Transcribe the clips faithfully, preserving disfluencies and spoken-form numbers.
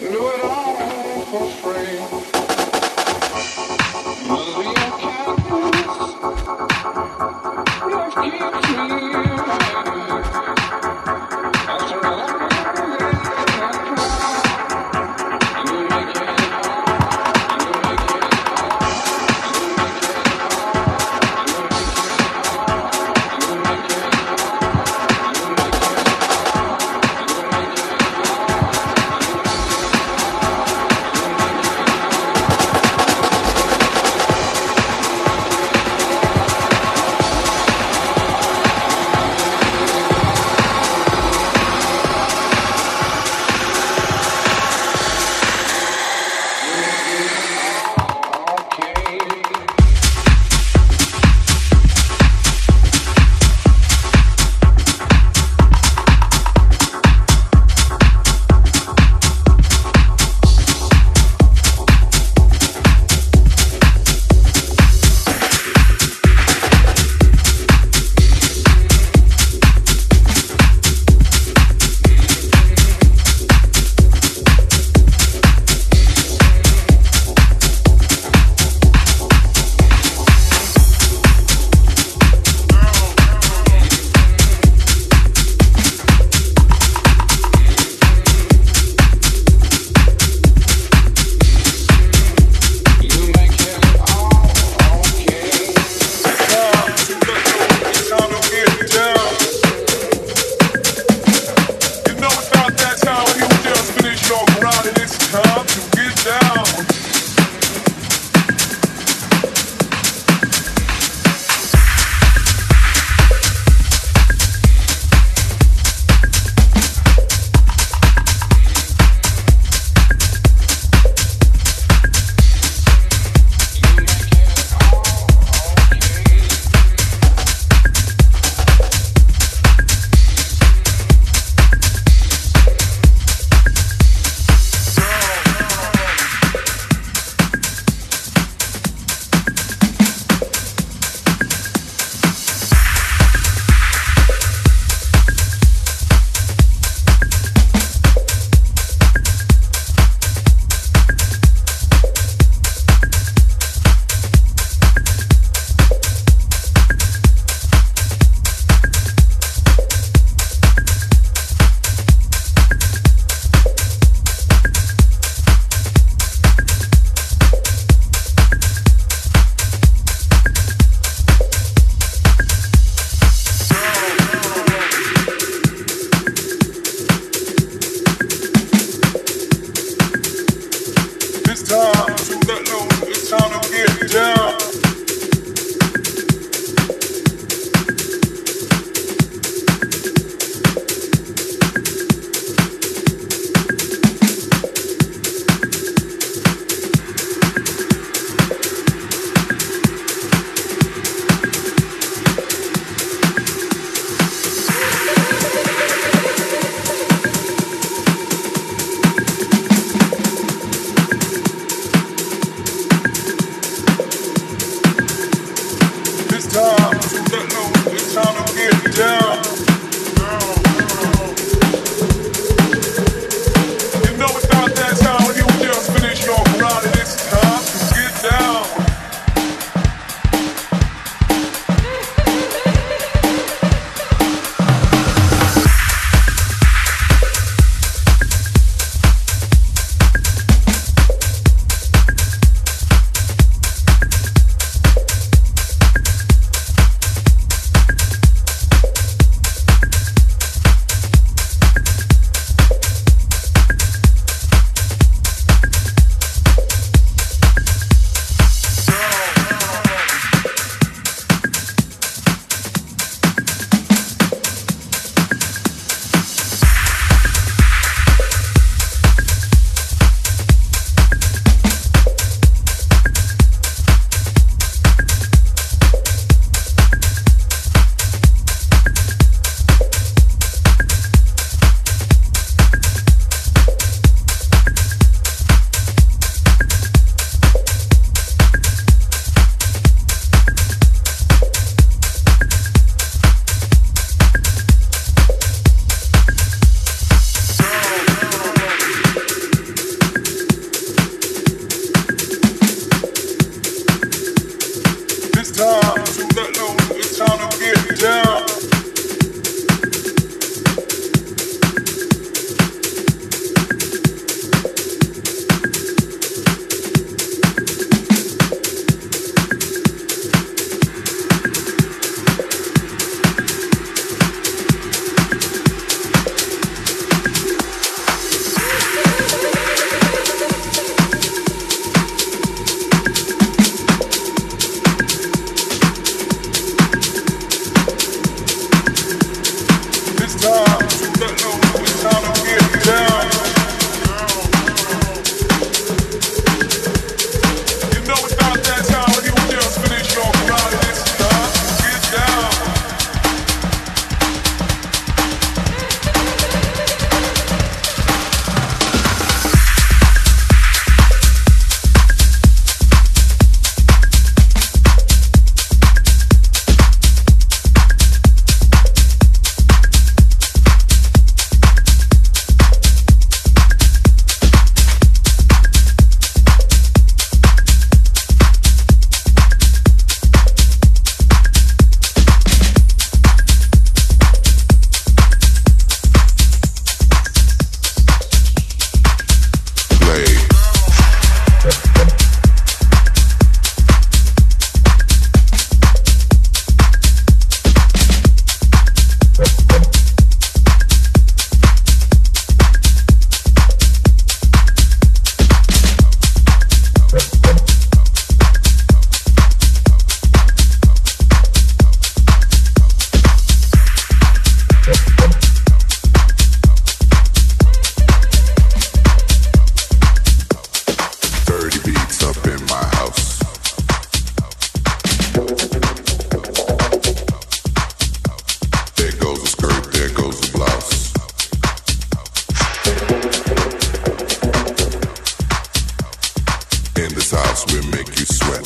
do it all for free. Must be a kindness that keeps me alive. After all house, we'll make you sweat.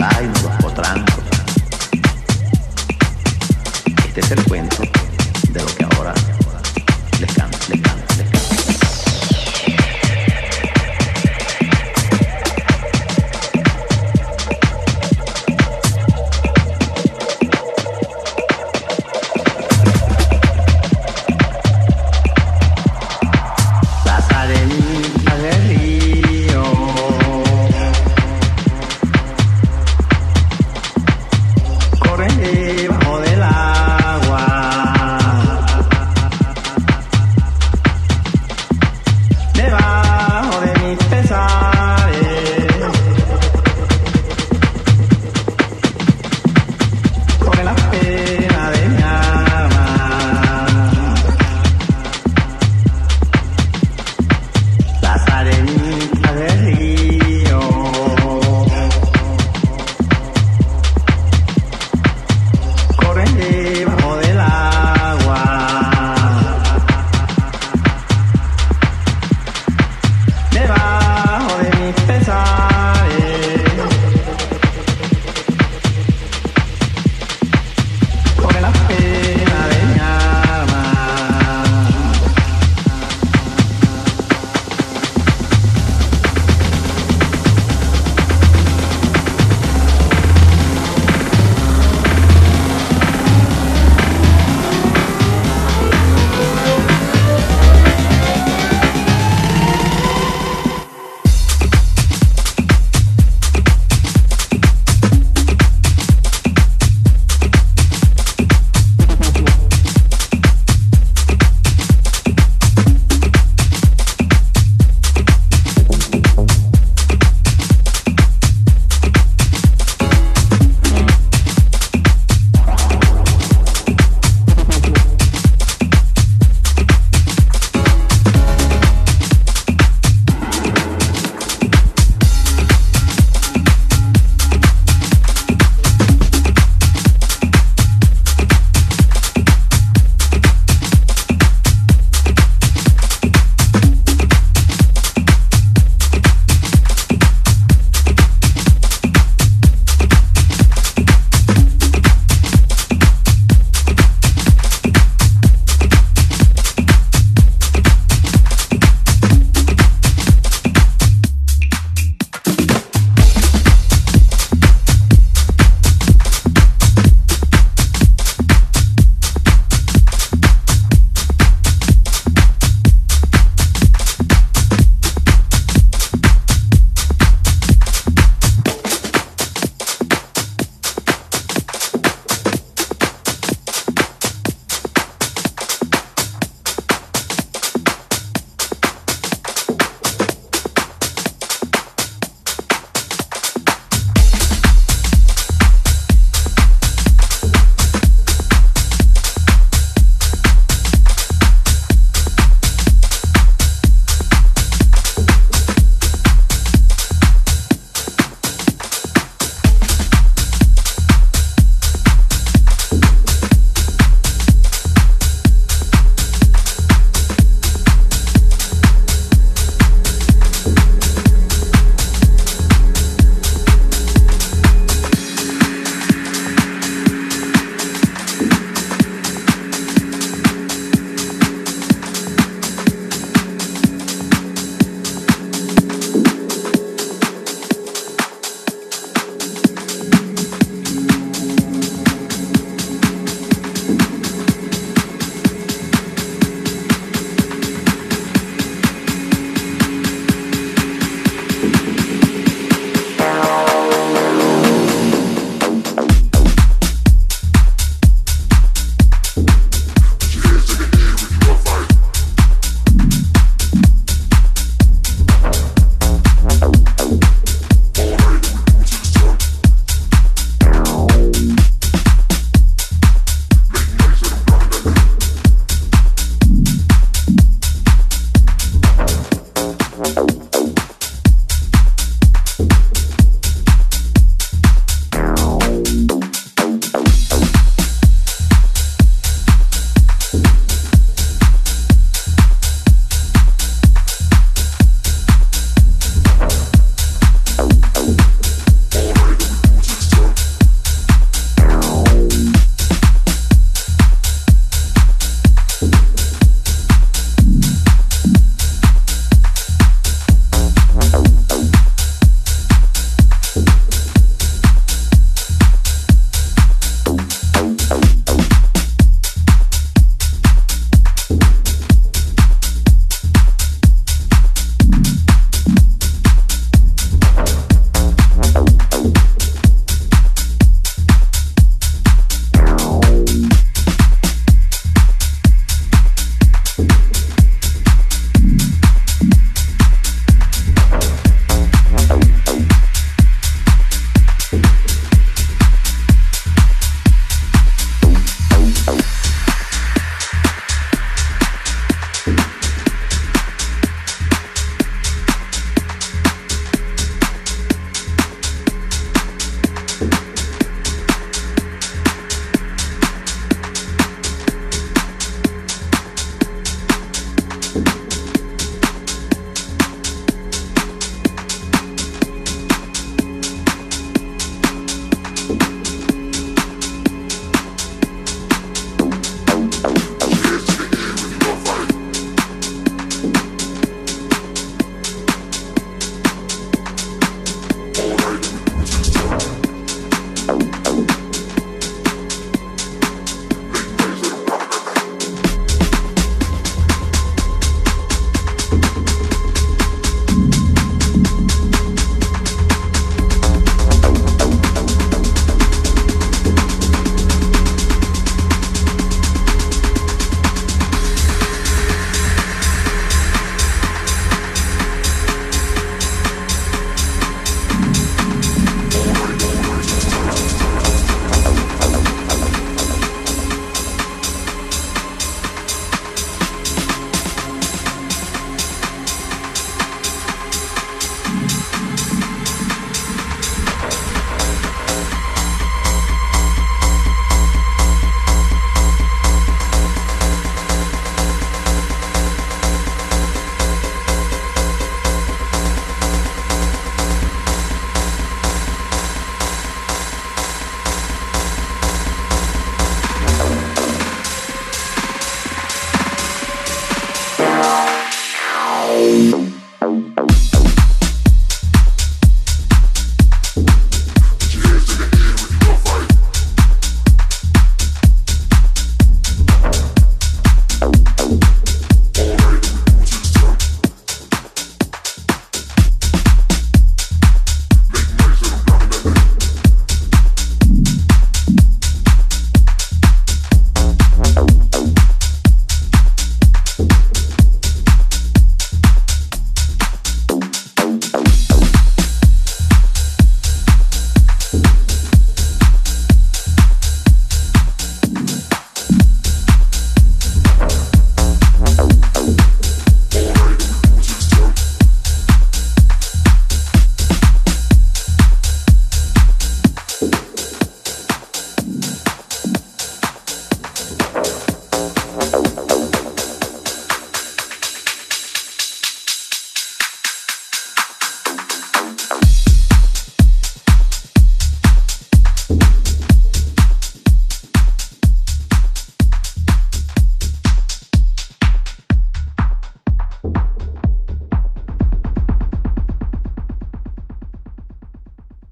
Zaino, los Potrancos. Este es el cuento de lo que ahora les canto, les canto, les canto. Corre debajo del agua.